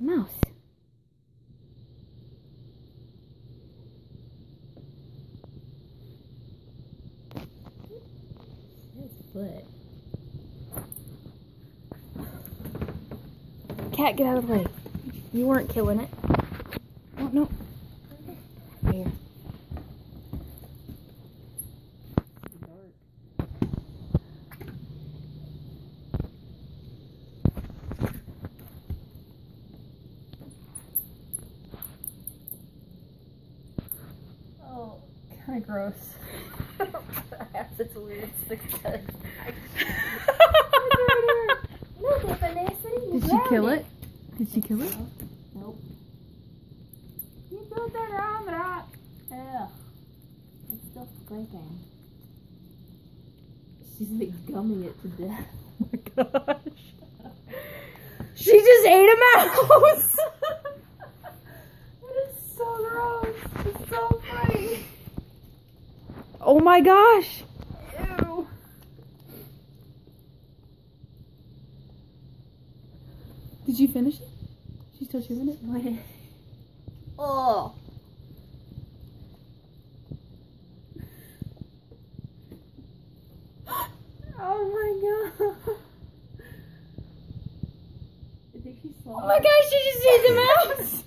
the mouse. His foot. Cat, get out of the way. You weren't killing it. Oh, no. Here. Kind of gross. Perhaps it's weird. Did she kill it? Did she kill it? Nope. You put that on the rock. Ugh. It's still breaking. She's like gumming it to death. Oh my gosh. She just ate a mouse. That is so gross. It's so funny. Oh my gosh! Ew! Did you finish it? She's still chewing it? What? Oh! Oh my god! I think she swallowed. Oh my gosh, she just ate the mouse!